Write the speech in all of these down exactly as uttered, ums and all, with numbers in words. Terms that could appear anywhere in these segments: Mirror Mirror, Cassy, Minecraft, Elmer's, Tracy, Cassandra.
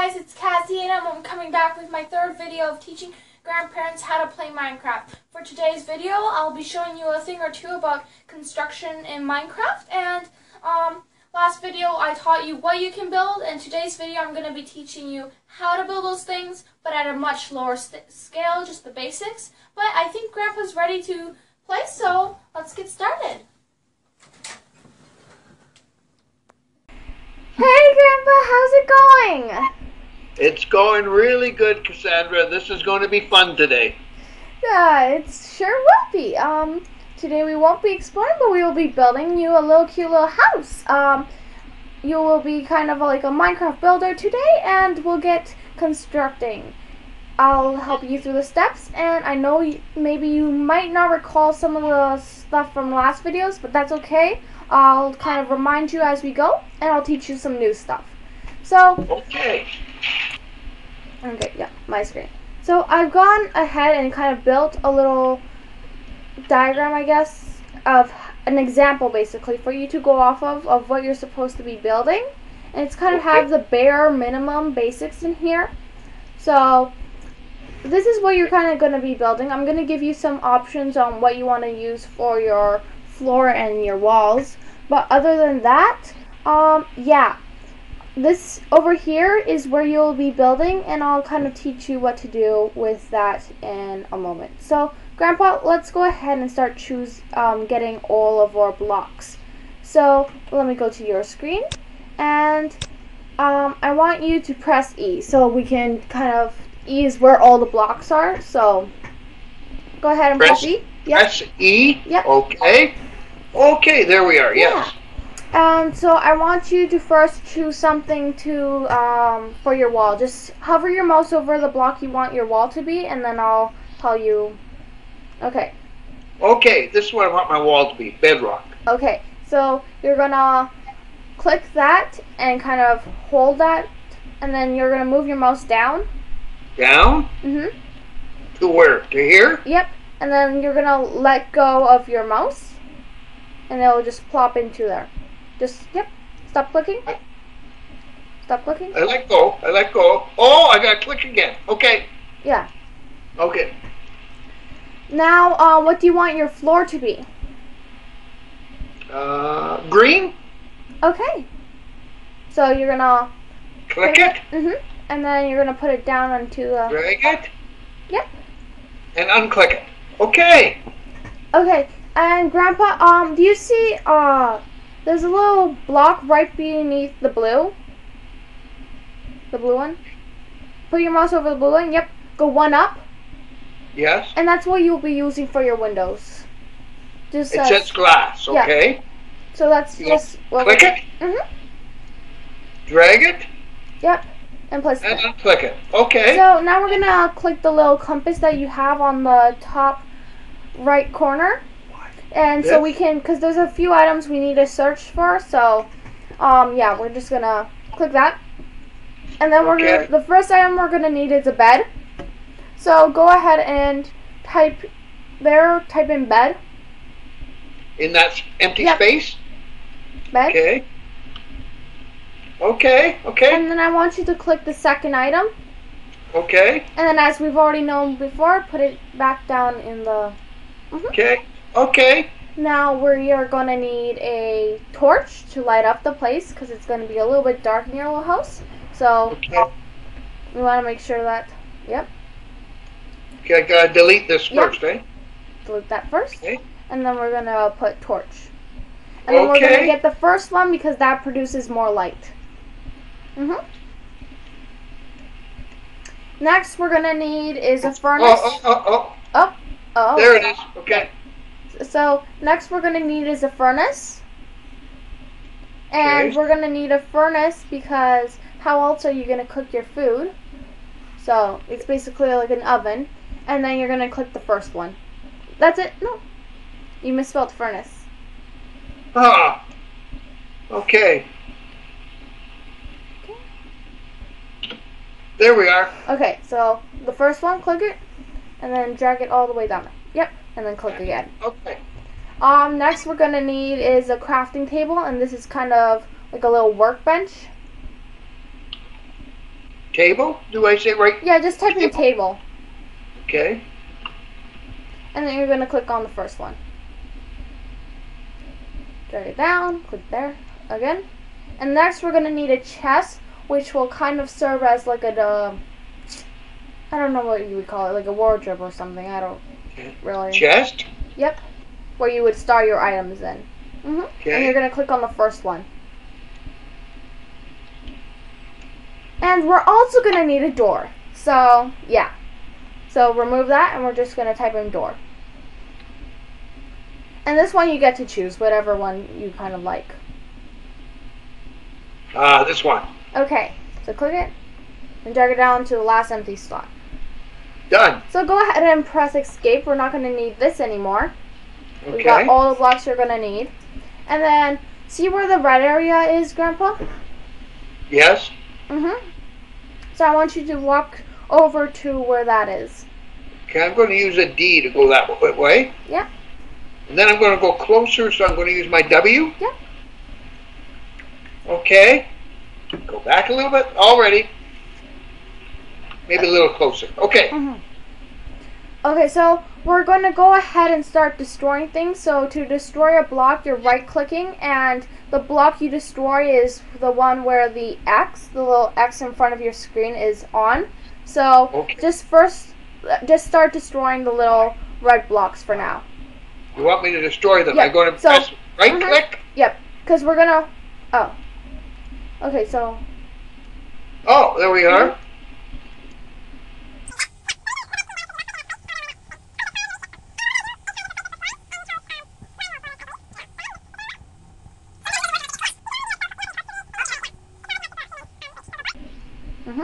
guys, it's Cassie and I'm coming back with my third video of teaching grandparents how to play Minecraft. For today's video, I'll be showing you a thing or two about construction in Minecraft, and um, last video I taught you what you can build, and today's video I'm going to be teaching you how to build those things, but at a much lower scale, just the basics. But I think Grandpa's ready to play, so let's get started. Hey Grandpa, how's it going? It's going really good, Cassandra. This is going to be fun today. Yeah, it sure will be. Um, today we won't be exploring, but we will be building you a little cute little house. Um, you will be kind of like a Minecraft builder today, and we'll get constructing. I'll help you through the steps, and I know you, maybe you might not recall some of the stuff from last videos, but that's okay. I'll kind of remind you as we go, and I'll teach you some new stuff. So, okay. Okay, yeah, my screen. So I've gone ahead and kind of built a little diagram, I guess, of an example basically for you to go off of, of what you're supposed to be building. And it's kind of have the bare minimum basics in here. So this is what you're kind of going to be building. I'm going to give you some options on what you want to use for your floor and your walls, but other than that, um, yeah, this over here is where you'll be building, and I'll kind of teach you what to do with that in a moment. So Grandpa, let's go ahead and start choose um, getting all of our blocks. So let me go to your screen, and um, I want you to press E so we can kind of, E is where all the blocks are, so go ahead and press, press E. Yep. Press E. Yep. Okay. Okay, there we are. Yes. Yeah. Um, so I want you to first choose something to um, for your wall. Just hover your mouse over the block you want your wall to be, and then I'll tell you. Okay. Okay, this is what I want my wall to be, bedrock. Okay, so you're gonna click that and kind of hold that, and then you're gonna move your mouse down. Down? Mm-hmm. To where? To here? Yep. And then you're gonna let go of your mouse, and it'll just plop into there. Just yep. Stop clicking. Stop clicking. I let go. I let go. Oh, I gotta click again. Okay. Yeah. Okay. Now, uh, what do you want your floor to be? Uh, green. Okay. So you're gonna click it. it. Mhm. And then you're gonna put it down onto the. Drag it. Yep. And unclick it. Okay. Okay, and Grandpa, um, do you see, uh, there's a little block right beneath the blue? The blue one? Put your mouse over the blue one, yep. Go one up. Yes. And that's what you'll be using for your windows. Just says, it's just glass, okay? Yeah. So that's you just... Well, click it. Mm-hmm. Drag it. Yep. And place and it. Click it. Okay. So now we're gonna click the little compass that you have on the top right corner, and this. So we can, because there's a few items we need to search for. So, um, yeah, we're just gonna click that, and then we're okay. gonna, the first item we're gonna need is a bed. So go ahead and type there. Type in bed. In that empty yep. space. Bed. Okay. Okay, okay. And then I want you to click the second item. Okay. And then as we've already known before, put it back down in the... Mm-hmm. Okay, okay. Now we are going to need a torch to light up the place because it's going to be a little bit dark in your little house. So okay. we want to make sure that... Yep. Okay, I got to delete this yep. first, eh? Delete that first. Okay. And then we're going to put torch. And then okay. we're going to get the first one because that produces more light. Mm-hmm. Next, we're gonna need is a furnace. Oh, oh, oh, oh. Oh, oh. There it is. Okay. So next, we're gonna need is a furnace, and okay. we're gonna need a furnace because how else are you gonna cook your food? So it's basically like an oven, and then you're gonna click the first one. That's it. No, you misspelled furnace. Ah. Okay. There we are. Okay, so the first one, click it, and then drag it all the way down. Yep, and then click again. Okay. Um, next we're gonna need is a crafting table, and this is kind of like a little workbench. table? Do I say right? Yeah, just type in table. table. Okay. And then you're going to click on the first one. Drag it down, click there again. And next we're going to need a chest, which will kind of serve as like a, uh, I don't know what you would call it, like a wardrobe or something. I don't really. Chest? Yep. Where you would store your items in. Mm-hmm. Okay. And you're going to click on the first one. And we're also going to need a door. So, yeah. So remove that and we're just going to type in door. And this one you get to choose, whatever one you kind of like. Uh, this one. Okay. So click it and drag it down to the last empty slot. Done. So go ahead and press escape. We're not going to need this anymore. Okay. We've got all the blocks you're going to need. And then, see where the red area is, Grandpa? Yes. Mm-hmm. So I want you to walk over to where that is. Okay, I'm going to use a D to go that way. Yeah. And then I'm going to go closer, so I'm going to use my W. Yeah. Okay. Go back a little bit. Already. Maybe a little closer. Okay. Mm-hmm. Okay, so we're going to go ahead and start destroying things. So to destroy a block, you're right-clicking, and the block you destroy is the one where the X, the little X in front of your screen, is on. So okay. just first, just start destroying the little red blocks for now. You want me to destroy them? Yep. I'm going to so, press right-click? Mm-hmm. Yep, because we're going to... Oh. Okay, so... Oh, there we are. Mm-hmm.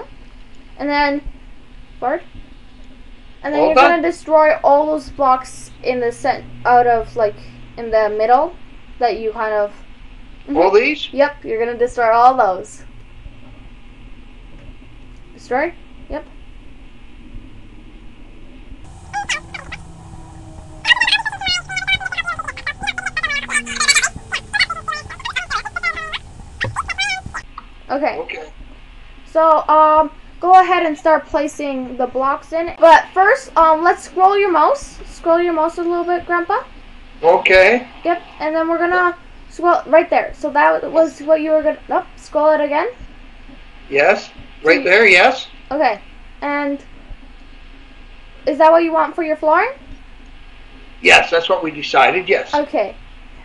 And then, word? And then Hold you're going to destroy all those blocks in the cent out of, like, in the middle that you kind of... Mm-hmm. All these? Yep, you're going to destroy all those. Destroy? Yep. Okay. Okay. So, um... go ahead and start placing the blocks in. But first, um, let's scroll your mouse. Scroll your mouse a little bit, Grandpa. Okay. Yep, and then we're gonna scroll right there. So that was what you were gonna, oh, scroll it again. Yes, right there, yes. Okay, and is that what you want for your flooring? Yes, that's what we decided, yes. Okay,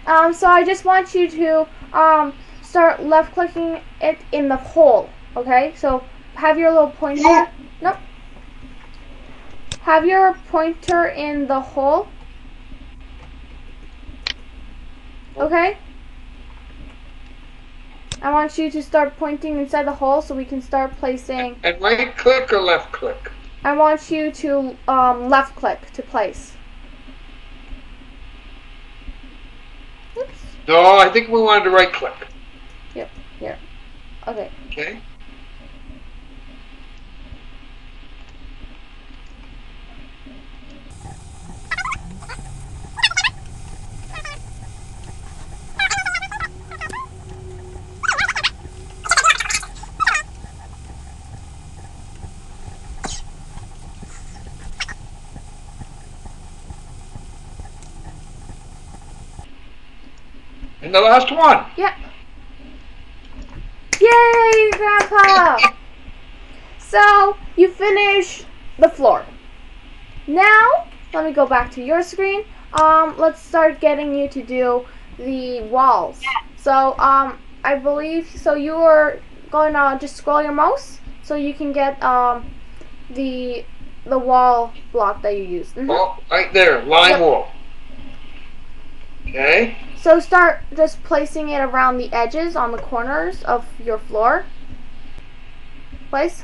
um, so I just want you to um, start left-clicking it in the hole, okay? So. Have your little pointer. Yeah. Nope. Have your pointer in the hole. Okay. I want you to start pointing inside the hole so we can start placing. And right click or left click? I want you to um, left click to place. Oops. No, I think we wanted to right click. Yep. Here. Okay. Okay. And the last one. Yep. Yay, Grandpa! So, you finish the floor. Now, let me go back to your screen. Um, let's start getting you to do the walls. So, um, I believe, so you are going to just scroll your mouse so you can get, um, the, the wall block that you used. Mm-hmm. Oh, right there, line yep. wall. Okay. So start just placing it around the edges on the corners of your floor. Place.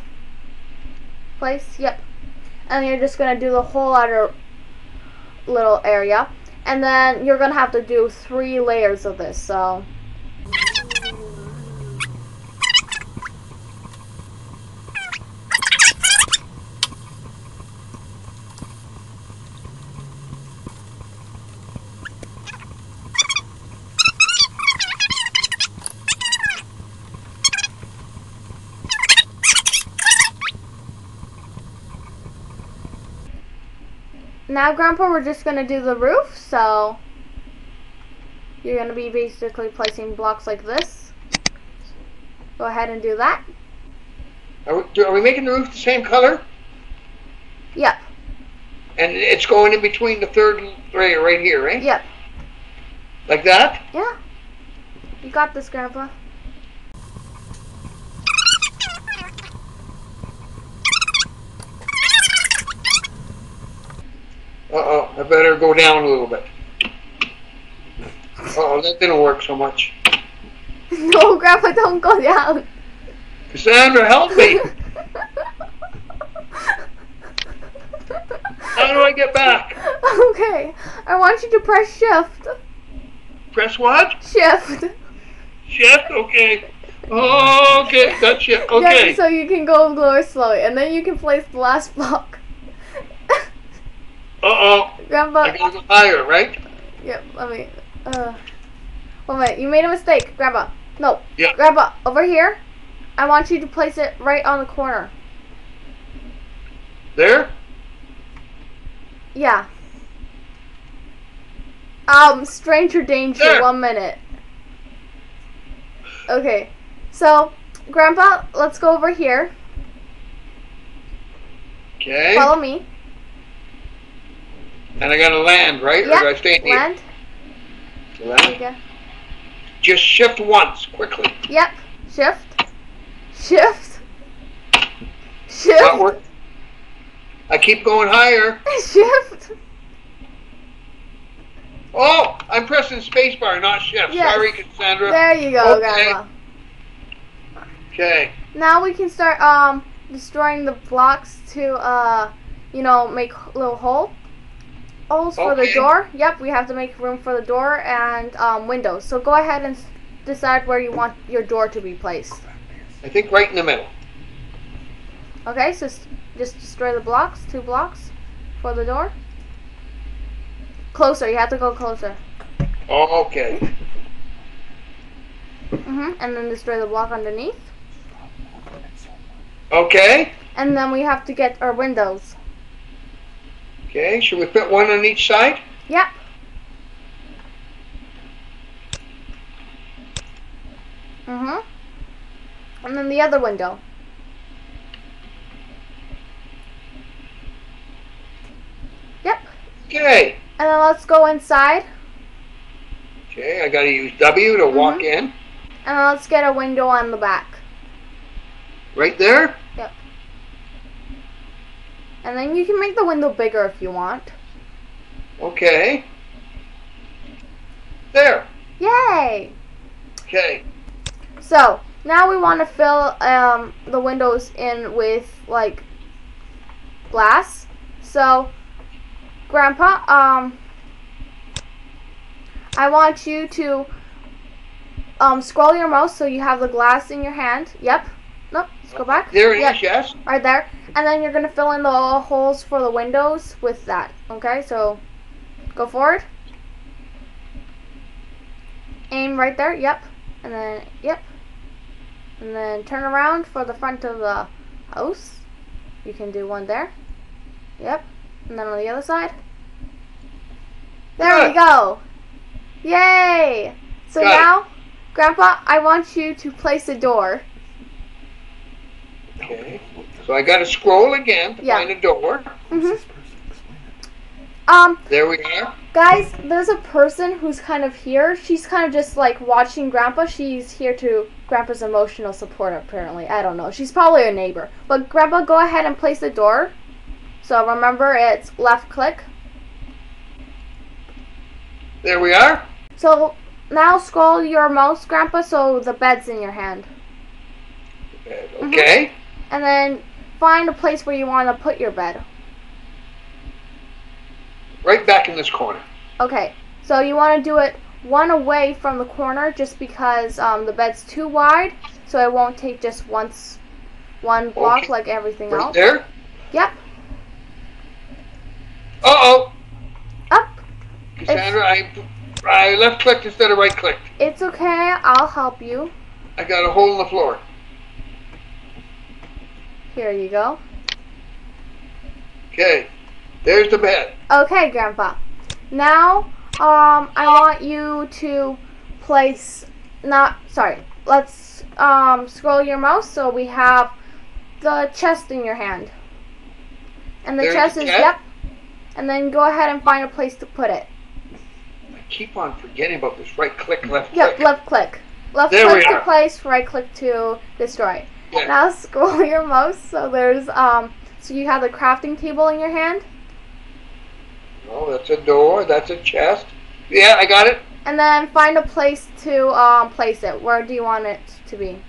Place, yep. And you're just going to do the whole outer little area. And then you're going to have to do three layers of this, so... Now, Grandpa, we're just going to do the roof, so you're going to be basically placing blocks like this. Go ahead and do that. Are we, do, are we making the roof the same color? Yep. And it's going in between the third layer right here, right? Yep. Like that? Yeah. You got this, Grandpa. Uh-oh, I better go down a little bit. Uh-oh, that didn't work so much. No, Grandpa, don't go down. Cassandra, help me. How do I get back? Okay, I want you to press shift. Press what? Shift. Shift? Okay. Oh, okay, that's shift. Okay. Yeah, so you can go lower slowly, and then you can place the last block. Uh-oh. Grandpa. I gotta go higher, right? Yep, let me... Uh, one minute, you made a mistake, Grandpa. No. Yep. Grandpa, over here, I want you to place it right on the corner. There? Yeah. Um, stranger danger, there. One minute. Okay, so, Grandpa, let's go over here. Okay. Follow me. And I gotta land, right? Yep. Or do I stay in here? Land. Land. There you go. Just shift once, quickly. Yep. Shift. Shift. Shift. That worked. I keep going higher. Shift. Oh, I'm pressing spacebar, not shift. Yes. Sorry, Cassandra. There you go, okay. Grandma. Okay. Now we can start um destroying the blocks to uh you know make a little hole. Holes for okay. the door. Yep, we have to make room for the door and um, windows. So go ahead and decide where you want your door to be placed. I think right in the middle. Okay, so just destroy the blocks, two blocks for the door. Closer, you have to go closer. Oh, okay. Mm-hmm, and then destroy the block underneath. Okay. And then we have to get our windows. Okay, should we put one on each side? Yep. Mm-hmm. And then the other window. Yep. Okay. And then let's go inside. Okay, I gotta use W to mm-hmm. walk in. And let's get a window on the back. Right there? Yep. And then you can make the window bigger if you want. Okay. There. Yay. Okay. So, now we want to fill um, the windows in with, like, glass. So, Grandpa, um, I want you to um, scroll your mouse so you have the glass in your hand. Yep. Nope, let's go back. There it yep. is, yes. Right there. And then you're going to fill in the holes for the windows with that. Okay, so go forward. Aim right there, yep. And then, yep. And then turn around for the front of the house. You can do one there. Yep. And then on the other side. There Good. we go. Yay. So Good. now, Grandpa, I want you to place a door. Okay, so I got to scroll again to yeah. find a door. Mm-hmm. Um, there we are. Guys, there's a person who's kind of here. She's kind of just like watching Grandpa. She's here to Grandpa's emotional support, apparently. I don't know. She's probably a neighbor. But Grandpa, go ahead and place the door. So remember, it's left click. There we are. So now scroll your mouse, Grandpa, so the bed's in your hand. Okay. Mm-hmm. And then find a place where you want to put your bed. Right back in this corner. Okay. So you want to do it one away from the corner just because um, the bed's too wide. So it won't take just once, one block okay. like everything right else. There? Yep. Uh-oh. Up. Cassandra, I, I left clicked instead of right clicked. It's okay. I'll help you. I got a hole in the floor. Here you go. Okay. There's the bed. Okay, Grandpa. Now, um, I want you to place, not, sorry, let's, um, scroll your mouse so we have the chest in your hand. And the There's chest is, yep. And then go ahead and find a place to put it. I keep on forgetting about this right click, left yep, click. Yep, left click. Left there click to place, right click to destroy. Yeah. Now scroll your mouse so there's um so you have the crafting table in your hand. Oh, that's a door, that's a chest. Yeah, I got it. And then find a place to um place it. Where do you want it to be?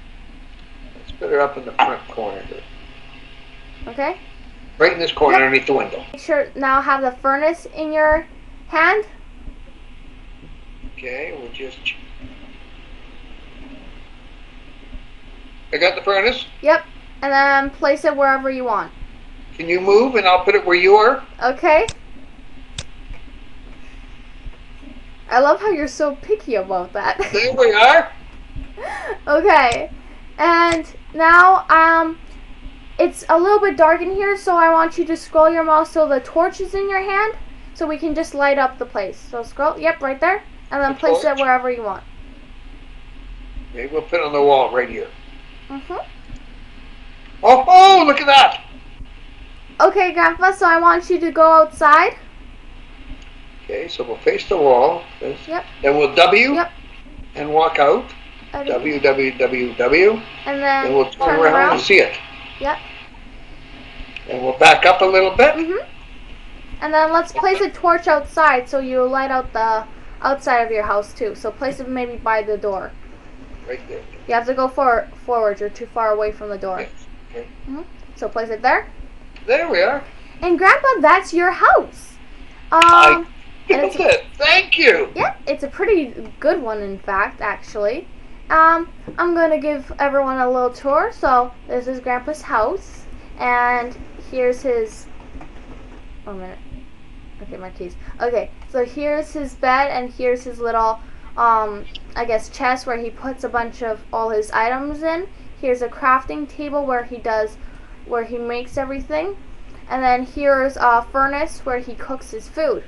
Let's put it up in the front corner here. Okay. Right in this corner yep. underneath the window. Make sure now have the furnace in your hand. Okay, we'll just I got the furnace? Yep. And then place it wherever you want. Can you move and I'll put it where you are? Okay. I love how you're so picky about that. There we are. Okay. And now um it's a little bit dark in here, so I want you to scroll your mouse so the torch is in your hand so we can just light up the place. So scroll, yep, right there. And then the place torch. It wherever you want. Maybe we'll put it on the wall right here. Mm-hmm. Oh, oh, look at that! Okay, Grandpa, so I want you to go outside. Okay, so we'll face the wall. Yep. Then we'll W yep. and walk out. Okay. W, W, W, W. And then and we'll turn, turn around, around and see it. Yep. And we'll back up a little bit. Mm-hmm. And then let's place a torch outside so you light out the outside of your house, too. So place it maybe by the door. Right there. You have to go for forward. You're too far away from the door. Yes. Okay. Mm-hmm. So place it there. There we are. And Grandpa, that's your house. Um, I built it. Thank you. Yep, yeah, it's a pretty good one, in fact, actually. Um, I'm gonna give everyone a little tour. So this is Grandpa's house, and here's his. One minute. Okay, my keys. Okay, so here's his bed, and here's his little. Um, I guess chest where he puts a bunch of all his items in. Here's a crafting table where he does, where he makes everything. And then here's a furnace where he cooks his food.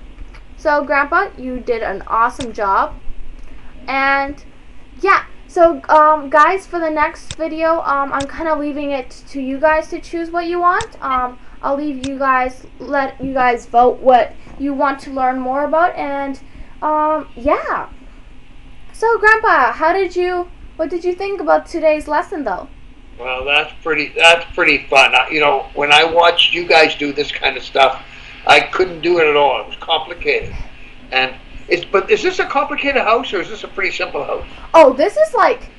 So Grandpa, you did an awesome job. And yeah, so um, guys, for the next video, um, I'm kind of leaving it to you guys to choose what you want. Um, I'll leave you guys, let you guys vote what you want to learn more about. And um, yeah. So, Grandpa, how did you? What did you think about today's lesson, though? Well, that's pretty. That's pretty fun. I, you know, when I watched you guys do this kind of stuff, I couldn't do it at all. It was complicated. And it's. But is this a complicated house, or is this a pretty simple house? Oh, this is like,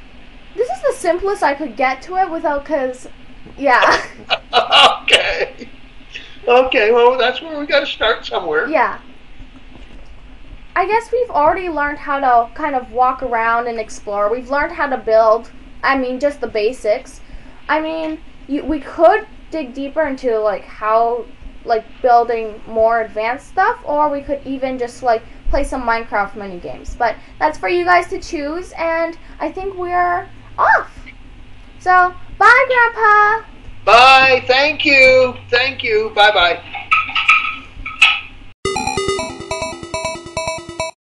this is the simplest I could get to it without. Cause, yeah. Okay. Okay. Well, that's where we got to start somewhere. Yeah. I guess we've already learned how to kind of walk around and explore. We've learned how to build. I mean, just the basics. I mean, you, we could dig deeper into like how, like building more advanced stuff, or we could even just like play some Minecraft mini games. But that's for you guys to choose. And I think we're off. So bye, Grandpa. Bye. Thank you. Thank you. Bye bye.